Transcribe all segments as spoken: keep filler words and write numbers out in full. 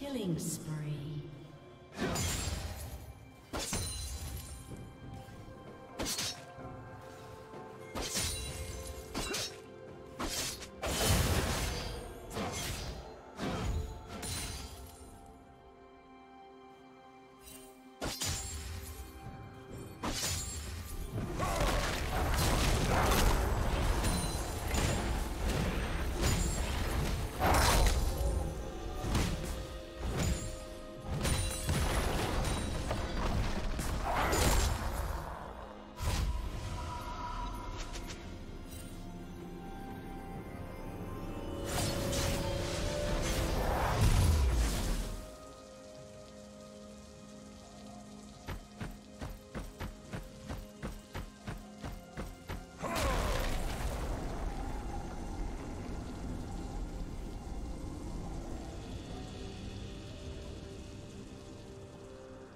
killing spree.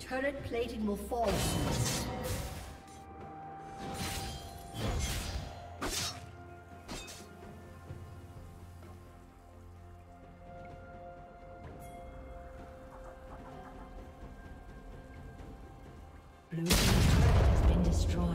Turret plating will fall soon. Blue turret has been destroyed.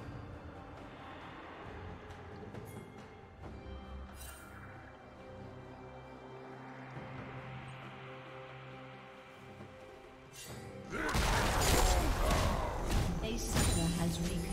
A summoner has reconnected.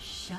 Shut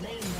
Name.